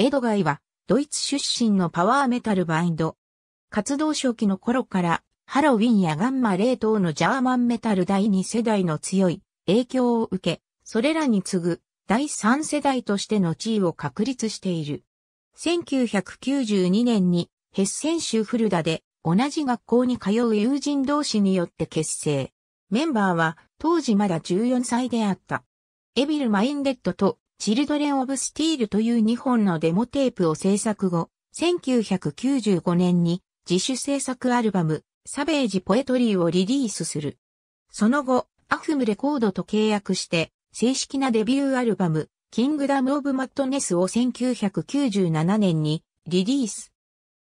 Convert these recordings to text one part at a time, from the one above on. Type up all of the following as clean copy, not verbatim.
エドガイはドイツ出身のパワーメタルバンド。活動初期の頃からハロウィンやガンマ0等のジャーマンメタル第2世代の強い影響を受け、それらに次ぐ第3世代としての地位を確立している。1992年にヘッセン州フルダで同じ学校に通う友人同士によって結成。メンバーは当時まだ14歳であった。エビル・マインデッドとチルドレン・オブ・スティールという2本のデモテープを制作後、1995年に自主制作アルバム、サベージ・ポエトリーをリリースする。その後、アフムレコードと契約して、正式なデビューアルバム、キングダム・オブ・マッドネスを1997年にリリース。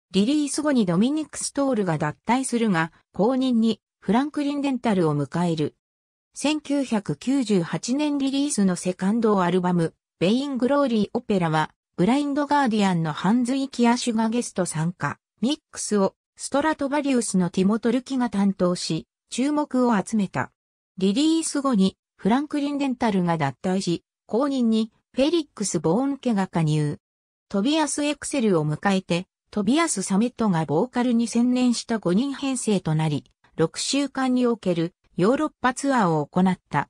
リリース後にドミニク・ストールが脱退するが、後任にフランクリン・デンタルを迎える。1998年リリースのセカンドアルバム、ベイングローリーオペラは、ブラインドガーディアンのハンズ・イキアシュがゲスト参加、ミックスをストラトバリウスのティモ・トルキが担当し、注目を集めた。リリース後にフランクリン・デンタルが脱退し、後任にフェリックス・ボーンケが加入。トビアス・エクセルを迎えて、トビアス・サメットがボーカルに専念した5人編成となり、6週間におけるヨーロッパツアーを行った。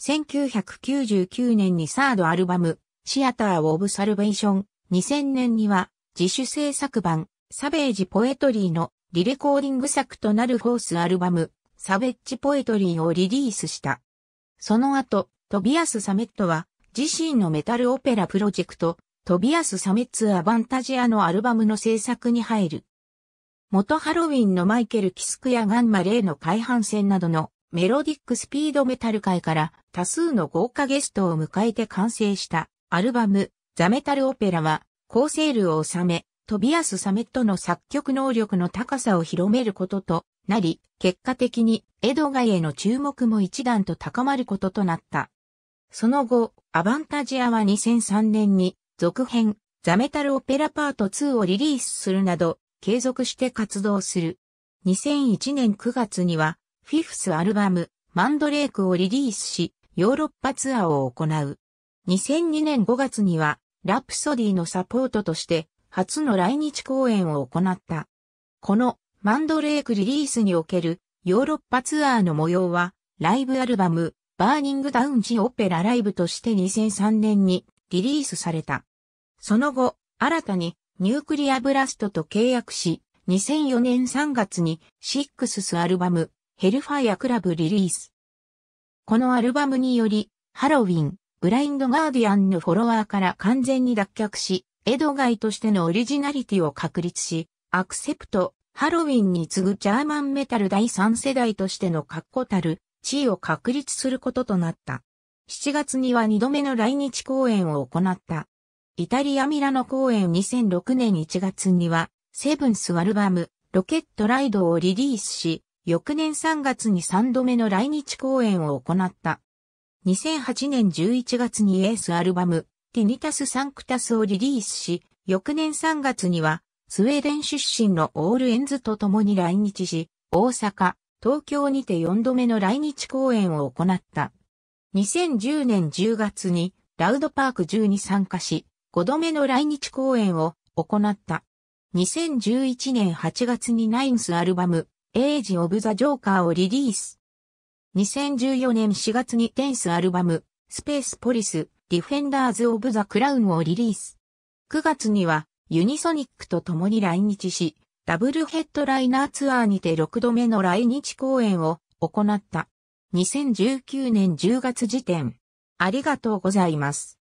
1999年にサードアルバム、シアター・オブ・サルベーション、2000年には自主制作版、サベージ・ポエトリーのリレコーディング作となるフォースアルバム、サベッジ・ポエトリーをリリースした。その後、トビアス・サメットは自身のメタルオペラプロジェクト、トビアス・サメッツ・アバンタジアのアルバムの制作に入る。元ハロウィンのマイケル・キスクやガンマ0の海帆船などのメロディックスピードメタル界から多数の豪華ゲストを迎えて完成したアルバムザ・メタル・オペラは好セールを収めトビアス・サメットの作曲能力の高さを広めることとなり結果的にエドガイへの注目も一段と高まることとなった。その後アバンタジアは2003年に続編ザ・メタル・オペラパート2をリリースするなど継続して活動する。2001年9月にはフィフスアルバム、マンドレークをリリースし、ヨーロッパツアーを行う。2002年5月には、ラプソディのサポートとして、初の来日公演を行った。この、マンドレークリリースにおける、ヨーロッパツアーの模様は、ライブアルバム、バーニングダウン・ジ・オペラ・ライブとして2003年にリリースされた。その後、新たに、ニュークリア・ブラストと契約し、2004年3月に、シックススアルバム、ヘルファイアクラブリリース。このアルバムにより、ハロウィン、ブラインドガーディアンのフォロワーから完全に脱却し、エドガイとしてのオリジナリティを確立し、アクセプト、ハロウィンに次ぐジャーマンメタル第3世代としての確固たる地位を確立することとなった。7月には2度目の来日公演を行った。イタリア・ミラノ公演2006年1月には、セブンスアルバム、ロケットライドをリリースし、翌年3月に3度目の来日公演を行った。2008年11月にエースアルバム、ティニタス・サンクタスをリリースし、翌年3月には、スウェーデン出身のオールエンズと共に来日し、大阪、東京にて4度目の来日公演を行った。2010年10月に、LOUD PARK 10に参加し、5度目の来日公演を行った。2011年8月にナインスアルバム、エイジ・オブ・ザ・ジョーカーをリリース。2014年4月にテンスアルバム、スペース・ポリス、ディフェンダーズ・オブ・ザ・クラウンをリリース。9月には、ユニソニックと共に来日し、ダブルヘッドライナーツアーにて6度目の来日公演を行った。2019年10月時点。ありがとうございます。